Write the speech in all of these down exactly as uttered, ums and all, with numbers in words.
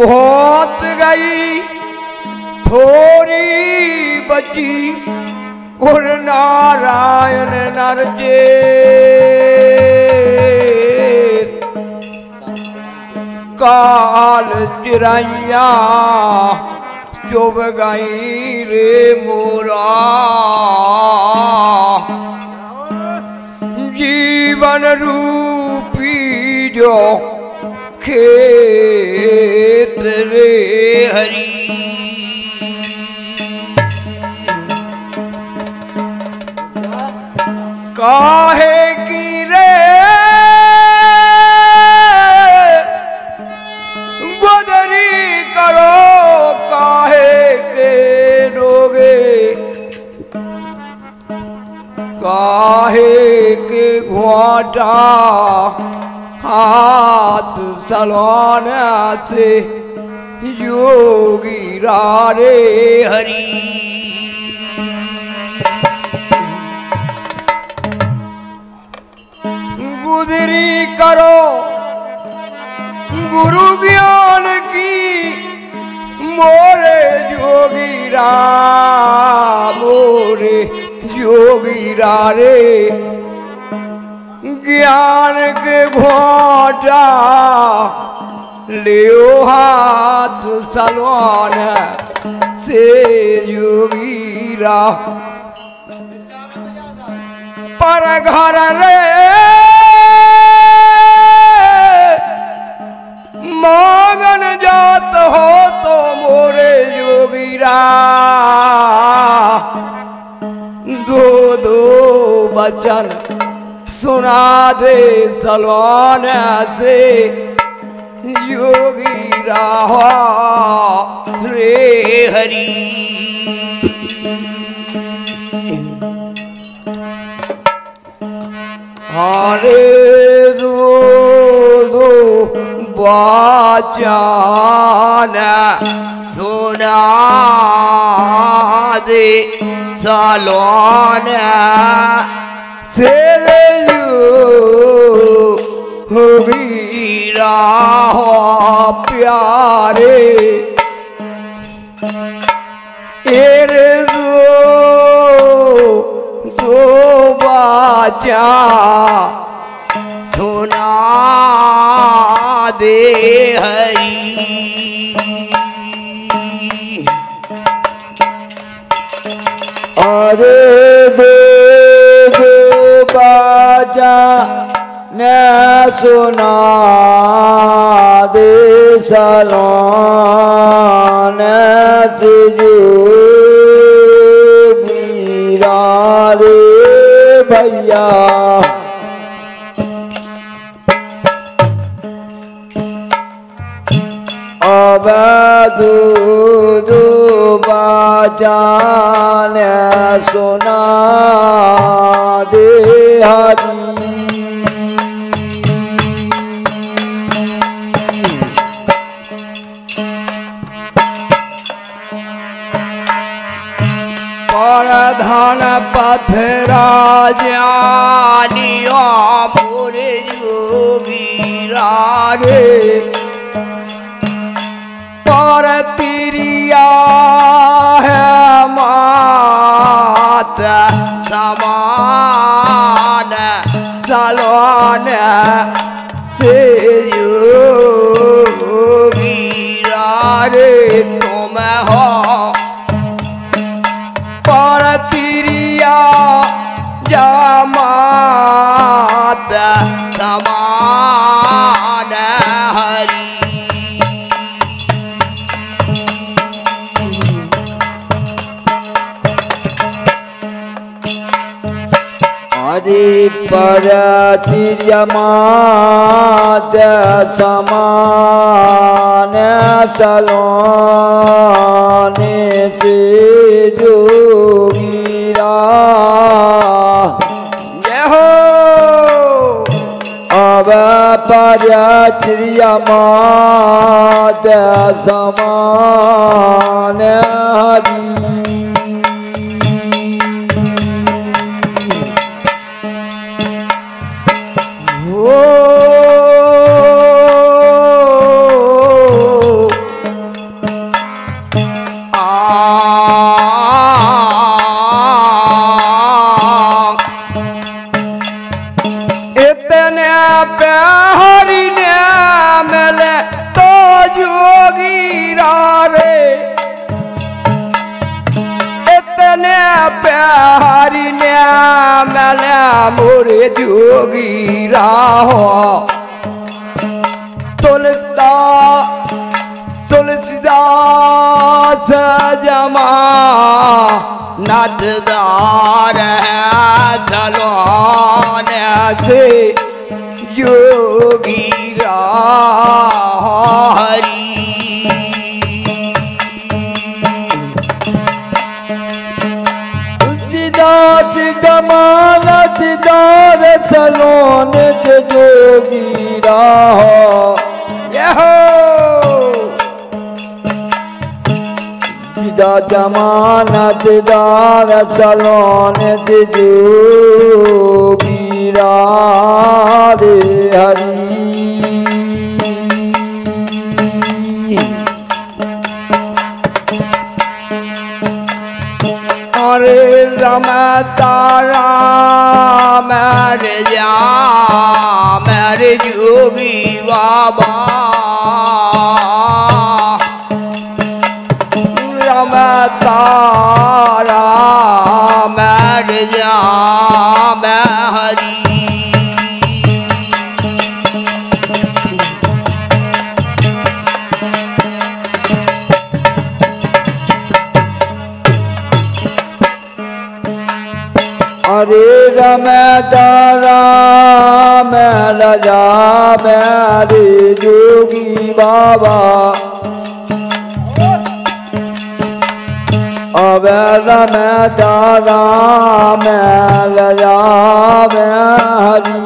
गुम होत गई थोड़ी बची उर नारायण नर जे काल चिरैया चुभ गई रे मोरा जीवन रूपी जो खेत रे हरी काहे की रे गोदरी करो काहे के रोगे काहे के घाटा हाथ सलोने से जोगीरा रे हरी गुजरी करो गुरु ज्ञान की मोरे जोगीरा मोरे जोगीरा रे ज्ञान के घोटा लियो हाथ सलोने से जोगीरा पर घर रे मांगन जात हो तो मोरे जोगीरा दो दो बचन सुना दे सलोने से जोगीरा रे हरि हरे दो दो वाचान सुना दे सलोने से जोगीरा हो प्यारे दो वाचा सुना दे हरी अरे दो दो बाजा न सुना दे सलोने जोगीरा रे भैया अब दो बाजान सुना दे हरी परधान पथरा जानिया पूरे जोगीरा रे और तिरिया है मात समान सलोने से जोगीरा रे तुम हो पर तिरिया जमात समान हरि पर तिर्यमात समान सलोने से जोगीरा जय हो अब पर तिर्यमात समान हरि मैंने मोरे जोगीरा हो तुलता तुलसीदास जमा नददार है सलोने से जोगीरा हरी। जमानत दार सलोने जोगीरा जमानत दार सलोने जोगीरा रे हरी। अरे रमतारा मर जा मर जोगी बाबा रमतारा मर जा हरी। अरे रमतारा मेरा जा मेरे जोगी बाबा अबे रमतारा मेरा जा हरी।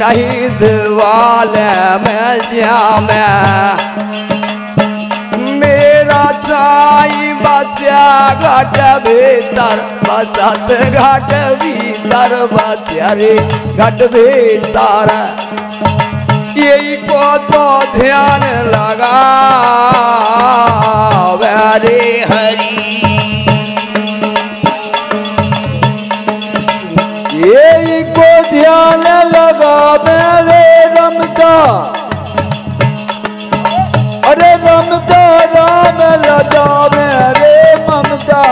नहीं दवाल मैं श्याम मेरा साई बचा घट भीतर बसत घट भीतर बचारे घट भीतर यही को तो ध्यान लगा रे हरी। यही को ध्यान लगा मेरे रमता अरे रमता राम लजा मेरे ममता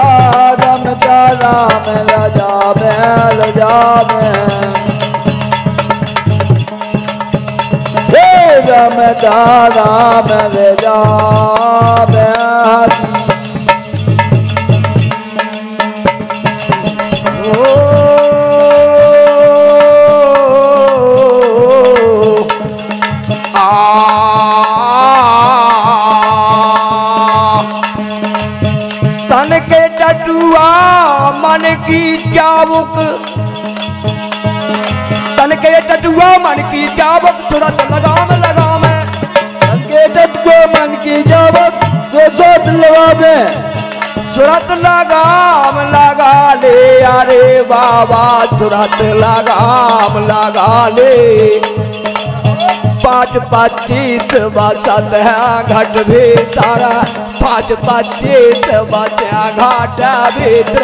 रमता राम लजा मैं लजा मैं रमता राम लजा मैं। मन की चाबुक तन के टटुआ मन की चाबुक तुरंत लगाम लगाम तन के टटुआ मन की चाबुक तुरंत लगाम तुरंत लगाम लगा ले अरे बाबा तुरंत लगाम लगा ले पाँच पच्चीस बसत है घट भी सारा पाँच पच्चीस बचा घाट भीतर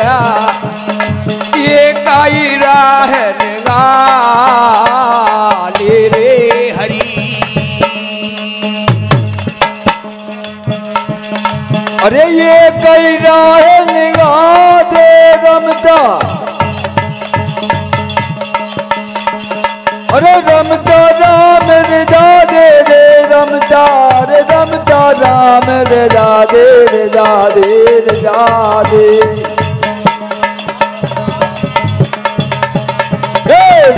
ये काई राह निगाले रे हरी। अरे ये काई राह निगा दे रमता अरे रमता राम रिदा दे रे रमता रे रमता राम रिदा दे रिदा दे रिदा दे रे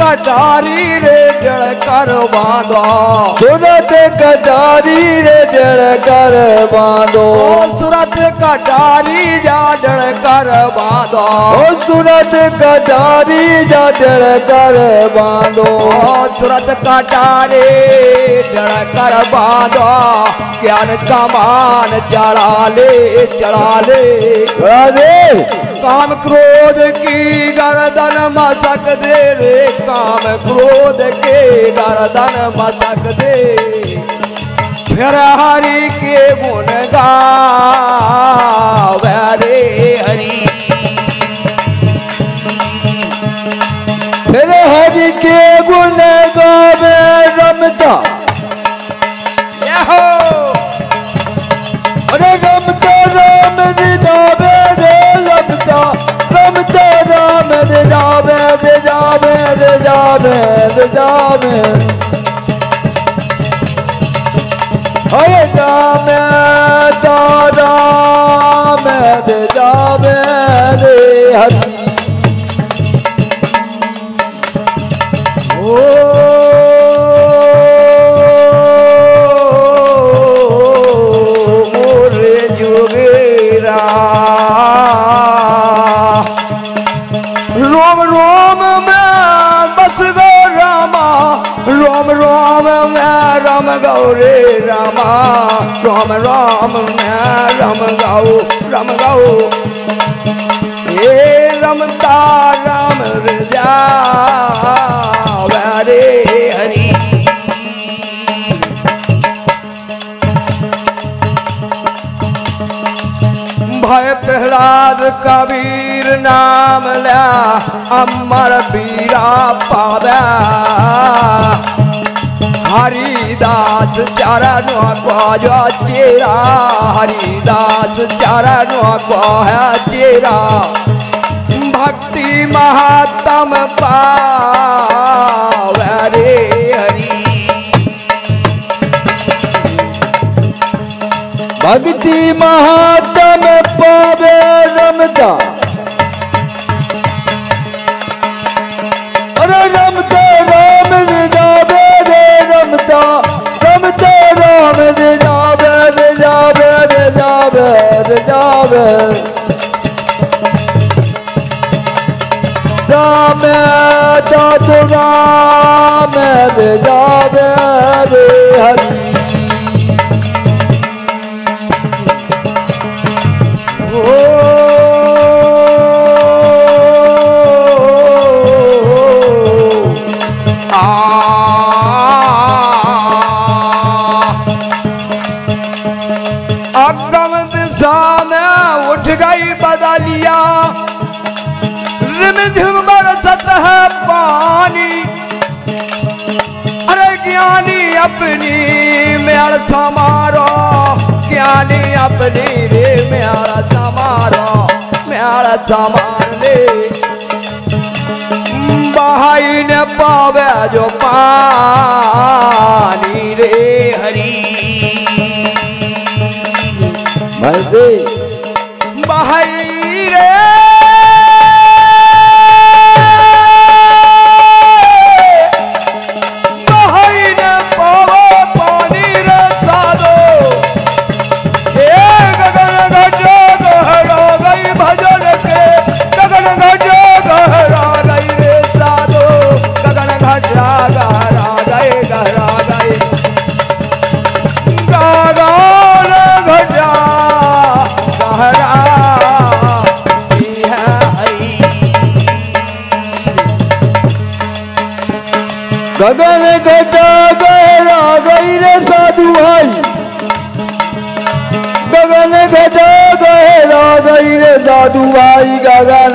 कटारी रे जड़ कर बांधो सुरत कटारी रे जड़ कर बांधो सूरत कटारी जाजड़ कर बांधो, सूरत कटारी जाजड़ कर बांधो, सूरत कटारी जड़ कर बांधो, ज्ञान कमान चढ़ा ले चढ़ा ले, काम क्रोध की गर्दन मसक दे रे, काम क्रोध के गर्दन मसक दे, फिर हरि के गुण गावे रे हरि, फिर हरि के गुण गावे रमता यहो, अरे रमता राम रिदावे रे, रमता रमता राम रिदावे रिदावे रिदावे रिदावे, अरे दाम दाम दाम रे हरि, ओ मोरे जोगीरा रोम रोम में बस गो रामा, रोम रोम में राम गौरे रामा, राम राम मैं राम गाओ राम गाओ, हे रमता राम रजा वे हरि, भय प्रहलाद कबीर नाम ला अमर पीरा पावे, हरिदास चरण को जो तेरा, हरिदास चरण को है तेरा, भक्ति महात्म पावे रे हरि, भक्ति महात्म पावे रमता, अरे रमता राम निदावे रे, रमता रमता राम निदावे निदावे निदावे निदावे, राम दात राम निदावे रे हरि, अपनी मेल समारो ज्ञानी, अपनी रे मेल समारो मेल समान ले, बहाई न पावे जो पानी रे हरि, मर्दे बहाई गगन घटा गहरा गई रे साधु भाई, गगन घटा गहरा गई रे साधु भाई, गगन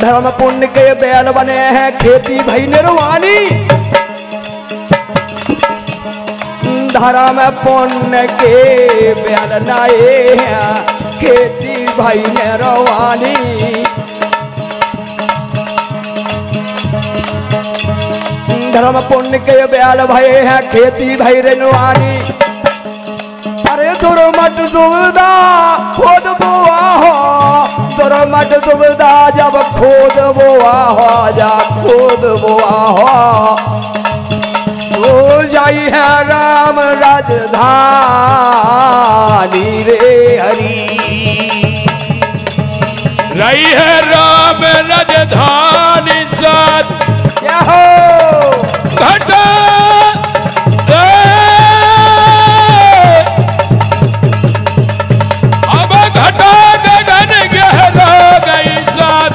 धर्म पुण्य के बैल बने हैं खेती भई निर्वाणी, हराम पुण्य के बैल नाए खेती भाई ने रवानी धर्म पुण्य के बैल भाई है खेती भाई रेनवानी अरे दुर्मट दुविधा खोद बुआ हो दुर्मट दुविधा जब खोद बुआ हो जा खोद बुआ हो जाई है राम राजधानी रे हरी रही है राम राजधानी साथ घटा अब घटा गगन गहरा गई साथ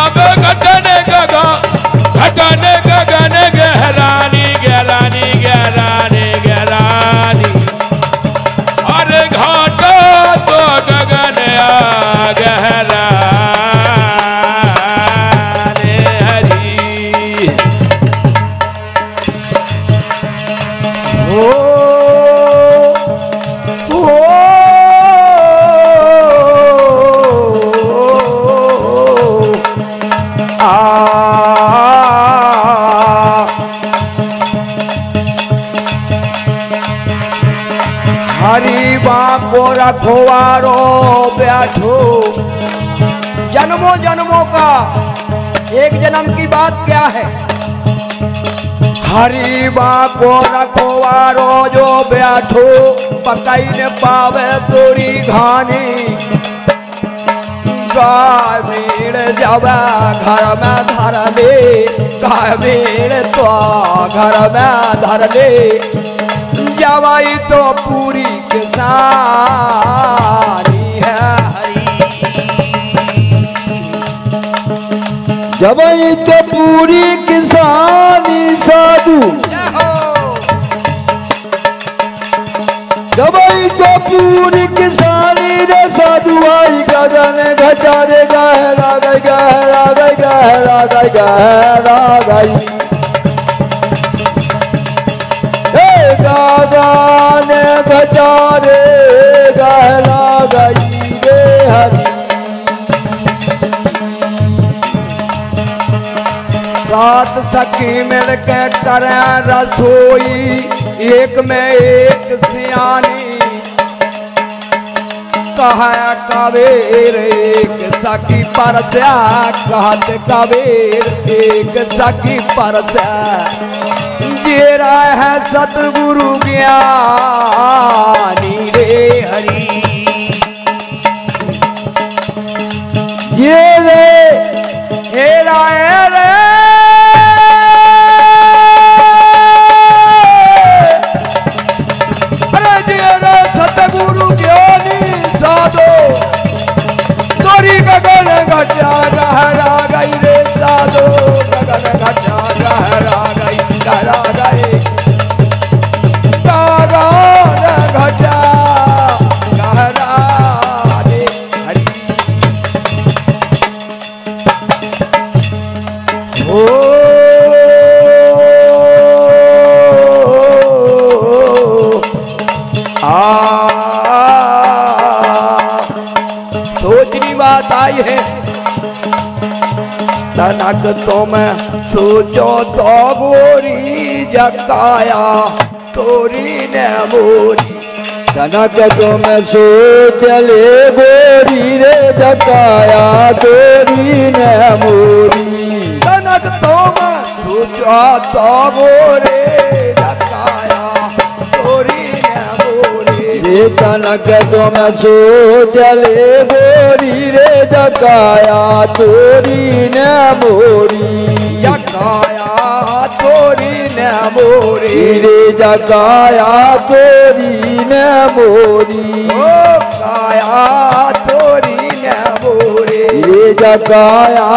अब घटन गगा घटन गगन गहरानी गहरानी गहरानी गहरानी अरे घाटा तो गगन गहरा रे हरी ओ खोवारो बैठो जन्मों जन्मों का एक जन्म की बात क्या है हरि बाको रखोवारो जो बैठो पकाई ने पावे पूरी घानी गामीण जब घर में धर ले गामीण तो घर में धर ले जवाई तो पूरी किसानी है हरी जवाई तो पूरी किसानी साधु जवाई तो पूरी किसानी रे साधु आई गगन घटा रे गहरा गई गहरा गई गहरा गई गहरा गई गगन घटा रे गहरा गई रे हरी सात सखी मिलके करे रसोई एक में एक सियानी कहा कबीर एक सखी पर त्याग कहत कबीर एक सखी पर त्याग तेरा है सतगुरु ज्ञानी रे हरि ये रे हेरा है रे अरे तेरा सतगुरु ज्ञानी साधो तोरी गगन घटा गहरा गई रे साधो गगन घटा गहरा गई गहरा तनक तुम सोचो तो गोरी जगाया तोरी ने मोरी तनक तुम सोचले गोरी रे जगाया तोरी ने मोरी तनक तुम सोचो तो गोरे जगाया तोरी ने मोरी तनक तुम सोचले गोरी रे जगाया तोरी ने मोरी जगाया तोरी ने मोरी रे जगाया तोरी ने मोरी जगाया तोरी ने मोरी रे जगाया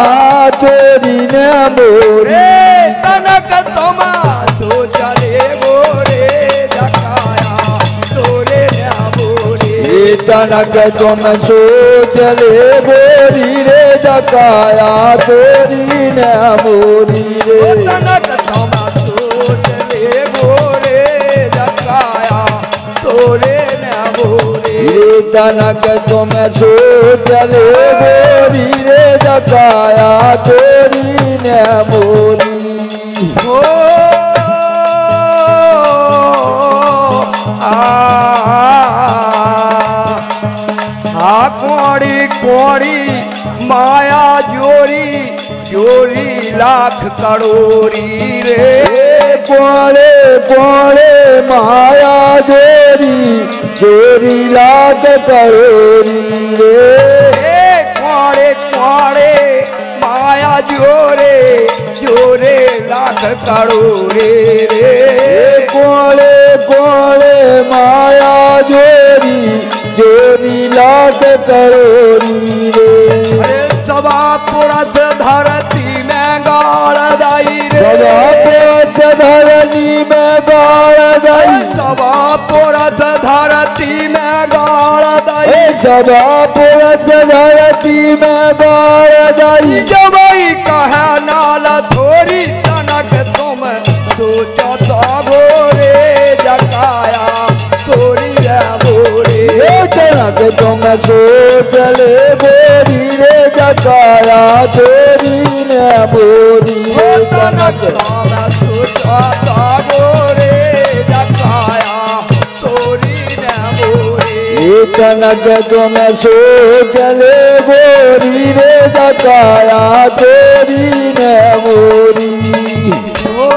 तोरी ने मोरे तनक तमा सो चले गोरे जगाया तोरे ने मोरी रे तनक तुम सो चले गोरे तोरी रे जगाया तोरी ने मोरी रे तनक तमा सोच रे गोरे तनक तुम सो चले गोरी रे जगाया तेरी ने मोरी हो आ कोड़ी कोड़ी माया जोरी जोरी लाख करोरी रे कोड़े कोड़े माया जोरी जोरी लाख करोरी रे कोड़े कोड़े माया जोरे जोरे लाख करोरी रे कोड़े कोड़े माया जोरी जोरी लाख करोरी रे सवा पुरत धरती में गाड़ दई सवा पुरत धरती में गाड़ दई सवा पुरत धरती में गाड़ दई सवा पुरत धरती में गाड़ दई जबई कह नाल थोड़ी तनक तुम सोचो तो गोरे जगाया थोड़ी गोरे तनक तुम सोच ले गोरी रे जगाया तेरी ने बोरी तनक सोचा गोरे जगाया तोरी ने बोरी तनक तुम सोच ले गोरी रे जगाया तेरी ने बोरी ओ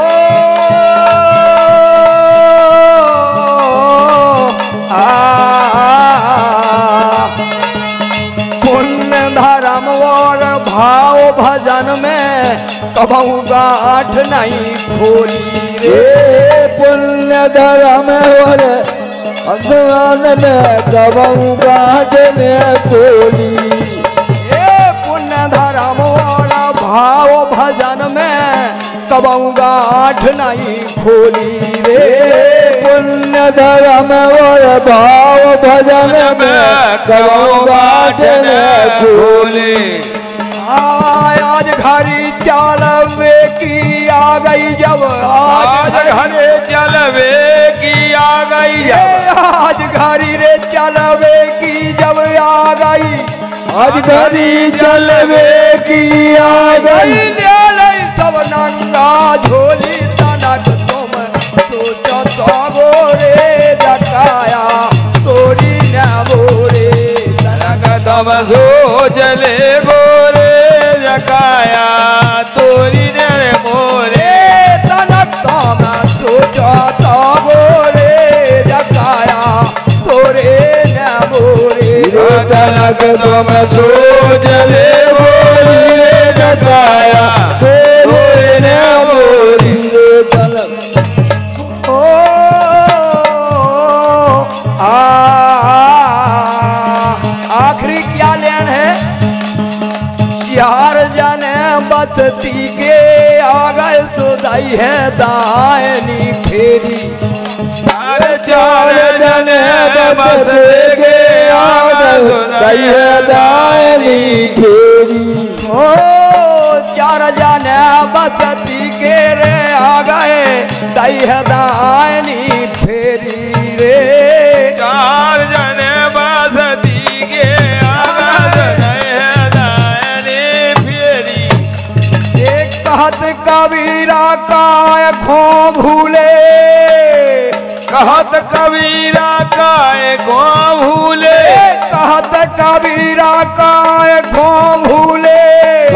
भाव भजन में कबहू गाठ नहीं खोली रे पुण्य धर्म और भगवान में कबहू गाठ ने खोली हे पुण्य धर्म और भाव भजन में कबहू गाठ नहीं खोली रे पुण्य धर्म और भाव भजन में कबहू गाठ ने खोली आज घड़ी चलवे की आ गई जब आज घड़ी चलवे की आ गई आज घड़ी रे चलवे की जब आ गई आज घड़ी चलवे की आ गई सब नंगा झोली तनक तुम सोचो तो गोरे जगाया तोरी न बोरे तनक तुम सोच ले गोरे जगाया तोरी ने मोरे तनक तुम सोचो तो गोरे जगाया तोरे ने मोरे तनक तुम सोच ले गोरी रे जगाया तोरे ने मोरी तनक ओ आखिरी क्या लेन है यार जाने बसती के आगल सुदाई है दायनी फेरी यार जाने बसती के आगल सुदाई है दायनी फेरी ओ यार जाने बसती के रे आ गए दाई है दायनी फेरी रे यार जाने बसती के कहत कबीरा काय खो भूले कहत कबीरा काय खो भूले कहत कबीरा काय खो भूले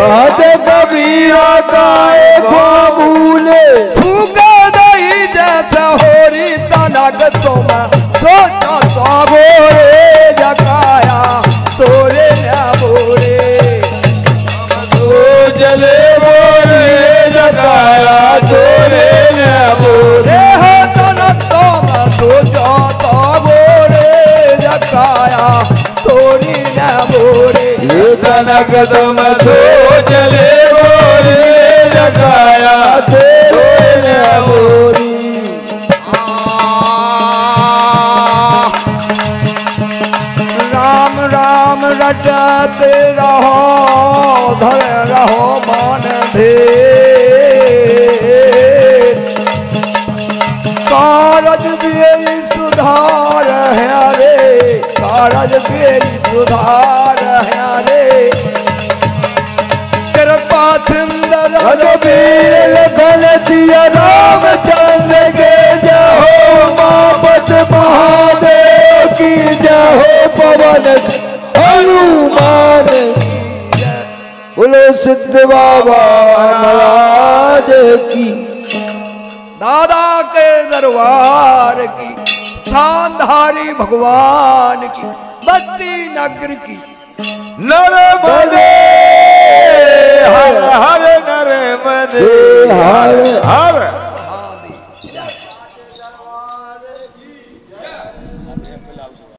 कहत कबीरा काय खो भूले फूका दई जैसे होरी तनक तुम सोचो तो गोरे जगाया तोरे न बोरे तो जले जगाया तोरे ने बोरे हो तनक तुम सोचो तो गोरे जगाया तोरी ने बोरे तनक तुम सोच ले गोरे जगाया तोरे ने बोरी राम राम रटते रहो धर रहो मान दे कारज दिए सुधार है रे कारज तेरी सुधार है रे कृपा सुंदर रघुबीर लखन सिया रामचंद्र के जहो मापत महादेव की जहो पवन हनुमान बोलो सिद्ध बाबा महाराज की दादा के दरबार की सांधारी भगवान की बत्ती नगर की नर बदे हर हर नर बदे हर हर